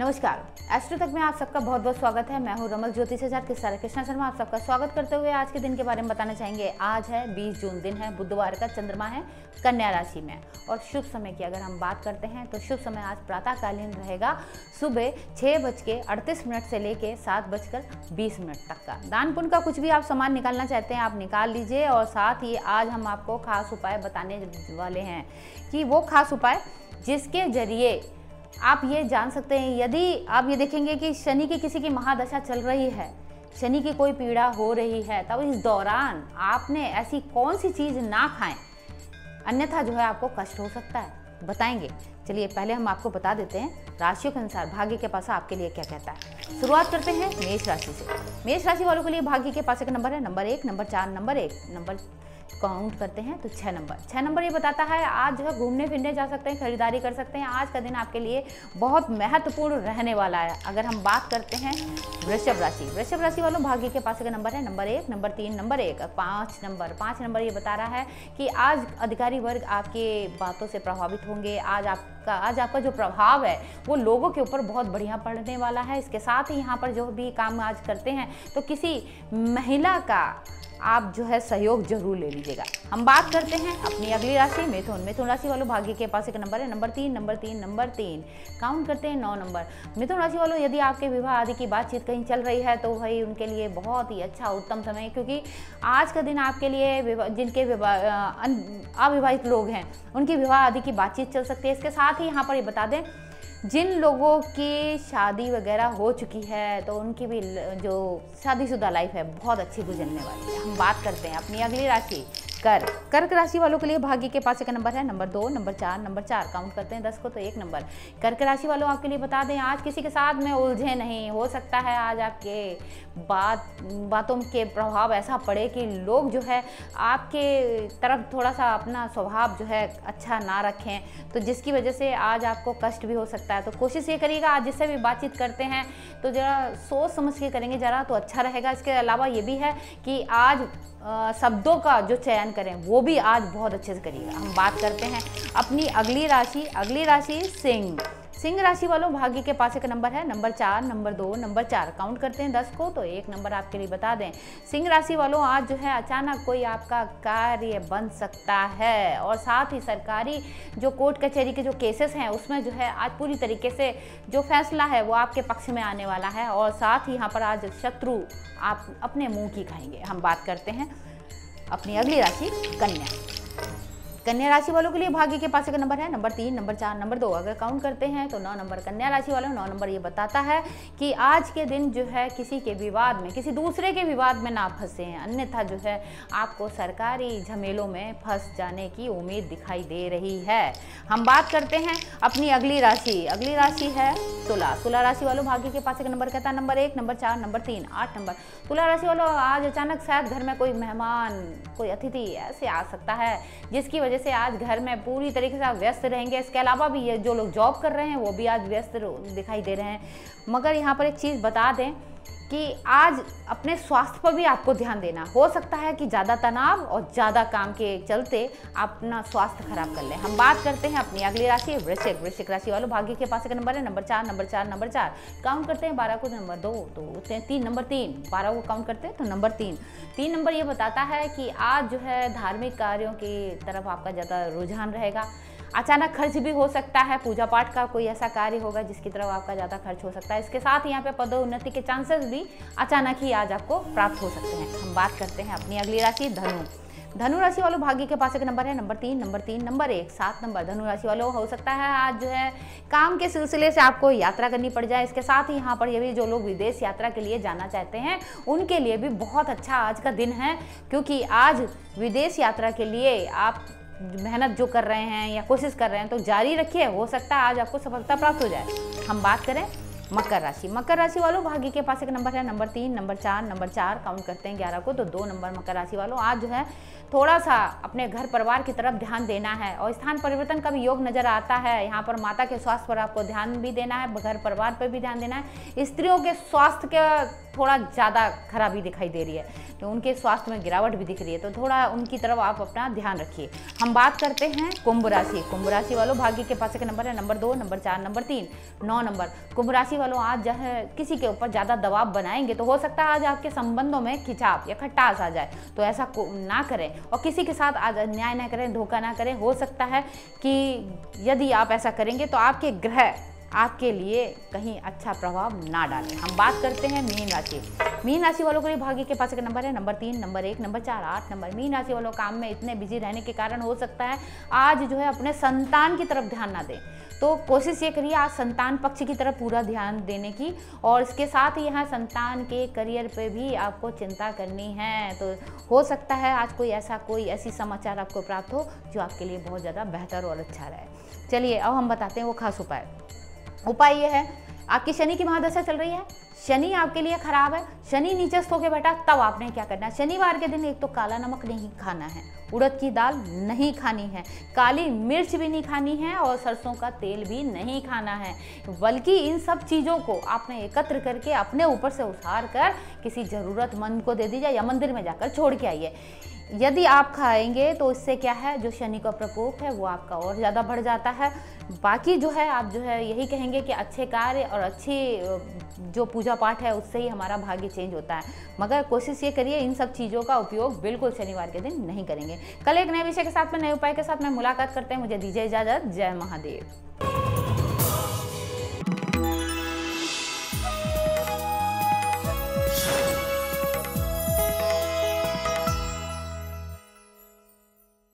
नमस्कार, एस्ट्रो तक में आप सबका बहुत बहुत स्वागत है। मैं हूँ रमल ज्योति से साथ के साथ कृष्णा शर्मा। आप सबका स्वागत करते हुए आज के दिन के बारे में बताना चाहेंगे। आज है 20 जून, दिन है बुधवार का, चंद्रमा है कन्या राशि में। और शुभ समय की अगर हम बात करते हैं तो शुभ समय आज प्रातःकालीन रहेगा, सुबह 6:38 से लेकर 7:20 तक का। दान पुण्य का कुछ भी आप सामान निकालना चाहते हैं आप निकाल लीजिए। और साथ ही आज हम आपको खास उपाय बताने वाले हैं कि वो खास उपाय जिसके जरिए आप ये जान सकते हैं, यदि आप ये देखेंगे कि शनि की किसी की महादशा चल रही है, शनि की कोई पीड़ा हो रही है, तब इस दौरान आपने ऐसी कौन सी चीज़ ना खाएं, अन्यथा जो है आपको कष्ट हो सकता है, बताएंगे। चलिए पहले हम आपको बता देते हैं राशियों के अनुसार भाग्य के पासा आपके लिए क्या कहता है। शुरुआत करते हैं मेष राशि से। मेष राशि वालों के लिए भाग्य के पासे का नंबर है number 1, number 4, number 1, number count करते हैं तो 6 नंबर। 6 नंबर ये बताता है आज जो है घूमने फिरने जा सकते हैं, खरीदारी कर सकते हैं। आज का दिन आपके लिए बहुत महत्वपूर्ण रहने वाला है। अगर हम बात करते हैं वृषभ राशि। वृषभ राशि वालों भाग्य के पास का नंबर है number 1, number 3, number 1, 5 number. 5 number ये बता रहा है कि आज अधिकारी वर्ग आपके बातों से प्रभावित होंगे। आज आपका जो प्रभाव है वो लोगों के ऊपर बहुत बढ़िया पड़ने वाला है। इसके साथ ही यहाँ पर जो भी काम आज करते हैं तो किसी महिला का आप जो है सहयोग जरूर ले लीजिएगा। हम बात करते हैं अपनी अगली राशि मिथुन। मिथुन राशि वालों भाग्य के पास एक नंबर है नंबर 3, नंबर 3, नंबर 3, काउंट करते हैं 9 नंबर। मिथुन राशि वालों यदि आपके विवाह आदि की बातचीत कहीं चल रही है तो भाई उनके लिए बहुत ही अच्छा उत्तम समय है, क्योंकि आज का दिन आपके लिए जिनके अविवाहित लोग हैं उनकी विवाह आदि की बातचीत चल सकती है। इसके साथ ही यहाँ पर ये बता दें जिन लोगों की शादी वगैरह हो चुकी है तो उनकी भी जो शादीशुदा लाइफ है बहुत अच्छी गुजरने वाली है। हम बात करते हैं अपनी अगली राशि कर्क। कर्क राशि वालों के लिए भाग्य के पास का नंबर है नंबर 2, नंबर 4, नंबर 4, काउंट करते हैं 10 को तो 1 नंबर। कर्क राशि वालों आपके लिए बता दें आज किसी के साथ में उलझे नहीं, हो सकता है आज आपके बातों के प्रभाव ऐसा पड़े कि लोग जो है आपके तरफ थोड़ा सा अपना स्वभाव जो है अच्छा ना रखें, तो जिसकी वजह से आज आपको कष्ट भी हो सकता है। तो कोशिश ये करिएगा आज जिससे भी बातचीत करते हैं तो ज़रा सोच समझ के करेंगे ज़रा तो अच्छा रहेगा। इसके अलावा ये भी है कि आज शब्दों का जो चयन करें वो भी आज बहुत अच्छे से करिएगा। हम बात करते हैं अपनी अगली राशि सिंह। सिंह राशि वालों भाग्य के पास का नंबर है नंबर 4, नंबर 2, नंबर 4, काउंट करते हैं 10 को तो 1 नंबर आपके लिए बता दें। सिंह राशि वालों आज जो है अचानक कोई आपका कार्य बन सकता है। और साथ ही सरकारी जो कोर्ट कचहरी के जो केसेस हैं उसमें जो है आज पूरी तरीके से जो फैसला है वो आपके पक्ष में आने वाला है। और साथ ही यहाँ पर आज शत्रु आप अपने मुँह की खाएंगे। हम बात करते हैं अपनी अगली राशि कन्या। कन्या राशि वालों के लिए भाग्य के पास का नंबर है नंबर 3, नंबर 4, नंबर 2, अगर काउंट करते हैं तो 9 नंबर। कन्या राशि वालों 9 नंबर ये बताता है कि आज के दिन जो है किसी के विवाद में, किसी दूसरे के विवाद में ना फंसे हैं, अन्यथा जो है आपको सरकारी झमेलों में फंस जाने की उम्मीद दिखाई दे रही है। हम बात करते हैं अपनी अगली राशि है तुला। तुला राशि वालों भाग्य के पास का नंबर कहता है नंबर 1, नंबर 4, नंबर 3, 8 नंबर। तुला राशि वालों आज अचानक शायद घर में कोई मेहमान, कोई अतिथि ऐसे आ सकता है जिसकी जैसे आज घर में पूरी तरीके से व्यस्त रहेंगे। इसके अलावा भी ये जो लोग जॉब कर रहे हैं वो भी आज व्यस्त दिखाई दे रहे हैं। मगर यहाँ पर एक चीज़ बता दें कि आज अपने स्वास्थ्य पर भी आपको ध्यान देना, हो सकता है कि ज़्यादा तनाव और ज़्यादा काम के चलते आप अपना स्वास्थ्य खराब कर लें। हम बात करते हैं अपनी अगली राशि वृश्चिक। वृश्चिक राशि वालों भाग्य के पास का नंबर है नंबर 4, नंबर 4, नंबर 4, काउंट करते हैं 12 को नंबर 2 तो 3, नंबर 3, 12 को काउंट करते हैं तो नंबर 3। 3 नंबर ये बताता है कि आज जो है धार्मिक कार्यों की तरफ आपका ज़्यादा रुझान रहेगा। अचानक खर्च भी हो सकता है, पूजा पाठ का कोई ऐसा कार्य होगा जिसकी तरफ आपका ज़्यादा खर्च हो सकता है। इसके साथ यहाँ पे पदोन्नति के चांसेस भी अचानक ही आज आपको प्राप्त हो सकते हैं। हम बात करते हैं अपनी अगली राशि धनु। धनु राशि वालों भाग्य के पास एक नंबर है नंबर 3, नंबर 1, 7 नंबर। धनु राशि वालों हो सकता है आज जो है काम के सिलसिले से आपको यात्रा करनी पड़ जाए। इसके साथ ही यहाँ पर ये भी जो लोग विदेश यात्रा के लिए जाना चाहते हैं उनके लिए भी बहुत अच्छा आज का दिन है, क्योंकि आज विदेश यात्रा के लिए आप मेहनत जो कर रहे हैं या कोशिश कर रहे हैं तो जारी रखिए, हो सकता है आज आपको सफलता प्राप्त हो जाए। हम बात करें मकर राशि। मकर राशि वालों भाग्य के पास एक नंबर है, नंबर 3, नंबर 4 काउंट करते हैं 11 को, तो 2 नंबर मकर राशि वालों। आज जो है थोड़ा सा अपने घर परिवार की तरफ ध्यान देना है और स्थान परिवर्तन का भी योग नज़र आता है। यहाँ पर माता के स्वास्थ्य पर आपको ध्यान भी देना है, घर परिवार पर भी ध्यान देना है। स्त्रियों के स्वास्थ्य के थोड़ा ज़्यादा खराबी दिखाई दे रही है, तो उनके स्वास्थ्य में गिरावट भी दिख रही है, तो थोड़ा उनकी तरफ आप अपना ध्यान रखिए। हम बात करते हैं कुंभ राशि। कुंभ राशि वालों भाग्य के पास एक नंबर है, नंबर 2, नंबर 4, नंबर 3, 9 नंबर। कुंभ राशि वालों आज जो है किसी के ऊपर ज़्यादा दबाव बनाएंगे तो हो सकता है आज आपके संबंधों में खिंचाव या खटास आ जाए, तो ऐसा ना करें और किसी के साथ आज अन्याय ना करें, धोखा ना करें। हो सकता है कि यदि आप ऐसा करेंगे तो आपके ग्रह आपके लिए कहीं अच्छा प्रभाव ना डालें। हम बात करते हैं मीन राशि। मीन राशि वालों के लिए भाग्य के पास एक नंबर है, नंबर 3, नंबर 1, नंबर 4, 8 नंबर। मीन राशि वालों काम में इतने बिजी रहने के कारण हो सकता है आज जो है अपने संतान की तरफ ध्यान ना दें, तो कोशिश ये करिए आज संतान पक्ष की तरफ पूरा ध्यान देने की, और इसके साथ ही यहाँ संतान के करियर पे भी आपको चिंता करनी है। तो हो सकता है आज कोई ऐसी समाचार आपको प्राप्त हो जो आपके लिए बहुत ज़्यादा बेहतर और अच्छा रहे। चलिए अब हम बताते हैं वो खास उपाय। उपाय ये है, आपकी शनि की महादशा चल रही है, शनि आपके लिए खराब है, शनि नीचस्थ होकर बैठा, तब आपने क्या करना है शनिवार के दिन। एक तो काला नमक नहीं खाना है, उड़द की दाल नहीं खानी है, काली मिर्च भी नहीं खानी है और सरसों का तेल भी नहीं खाना है, बल्कि इन सब चीज़ों को आपने एकत्र करके अपने ऊपर से उतार कर किसी ज़रूरतमंद को दे दीजिए या मंदिर में जाकर छोड़ के आइए। यदि आप खाएंगे तो इससे क्या है, जो शनि का प्रकोप है वो आपका और ज़्यादा बढ़ जाता है। बाकी जो है आप जो है यही कहेंगे कि अच्छे कार्य और अच्छी जो पूजा पाठ है उससे ही हमारा भाग्य चेंज होता है, मगर कोशिश ये करिए इन सब चीज़ों का उपयोग बिल्कुल शनिवार के दिन नहीं करेंगे। कल एक नए विषय के साथ में, नए उपाय के साथ में मुलाकात करते हैं। मुझे दीजिए इजाज़त। जय महादेव।